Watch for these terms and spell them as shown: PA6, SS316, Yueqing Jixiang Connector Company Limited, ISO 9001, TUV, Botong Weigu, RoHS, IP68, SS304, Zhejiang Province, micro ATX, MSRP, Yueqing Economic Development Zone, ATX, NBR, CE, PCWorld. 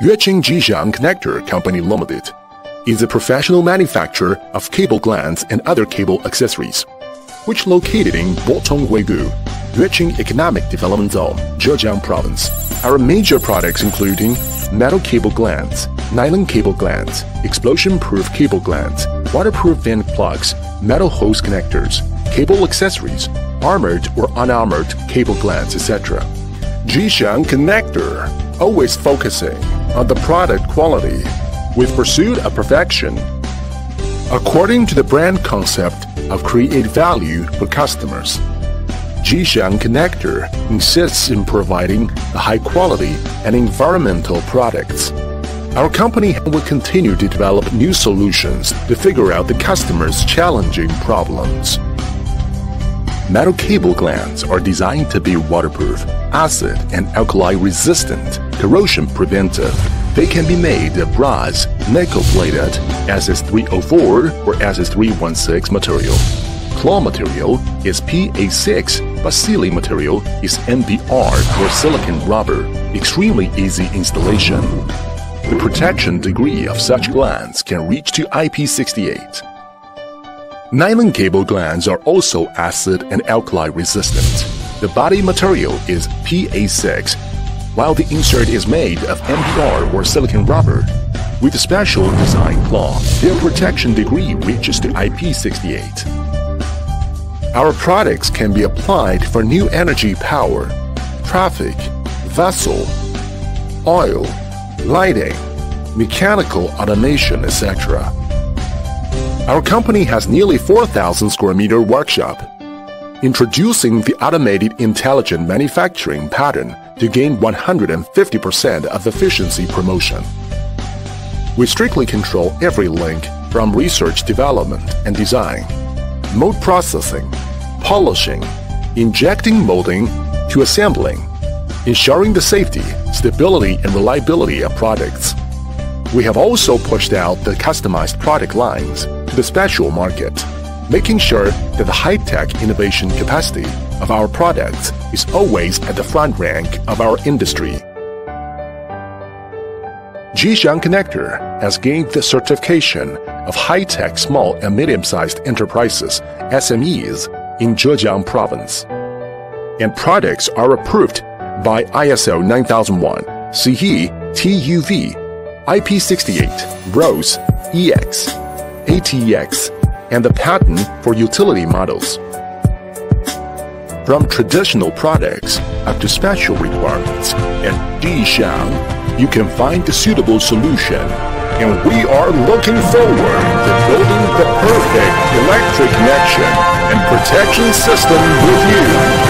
Yueqing Jixiang Connector Company Limited is a professional manufacturer of cable glands and other cable accessories, which located in Botong Weigu, Yueqing Economic Development Zone, Zhejiang Province. Our major products including metal cable glands, nylon cable glands, explosion-proof cable glands, waterproof vent plugs, metal hose connectors, cable accessories, armored or unarmored cable glands, etc. Jixiang Connector always focusing on the product quality with pursuit of perfection, according to the brand concept of create value for customers. Jixiang Connector insists in providing the high quality and environmental products. Our company will continue to develop new solutions to figure out the customers' challenging problems. Metal cable glands are designed to be waterproof, acid and alkali resistant, corrosion preventive. They can be made of bronze, nickel-plated, SS304 or SS316 material. Claw material is PA6, but sealing material is NBR or silicon rubber. Extremely easy installation. The protection degree of such glands can reach to IP68. Nylon cable glands are also acid and alkali resistant. The body material is PA6, while the insert is made of NBR or silicon rubber. With a special design claw, their protection degree reaches to IP68. Our products can be applied for new energy power, traffic, vessel, oil, lighting, mechanical automation, etc. Our company has nearly 4,000 square meter workshop, introducing the automated intelligent manufacturing pattern to gain 150% of efficiency promotion. We strictly control every link from research, development and design, mold processing, polishing, injecting molding to assembling, ensuring the safety, stability and reliability of products. We have also pushed out the customized product lines to the special market, making sure that the high-tech innovation capacity of our products is always at the front rank of our industry. Jixiang Connector has gained the certification of high-tech small and medium-sized enterprises (SMEs) in Zhejiang Province, and products are approved by ISO 9001, CE, TUV, IP68, RoHS, EX, ATX, and the patent for utility models. From traditional products up to special requirements, at Jixiang, you can find the suitable solution, and we are looking forward to building the perfect electric connection and protection system with you.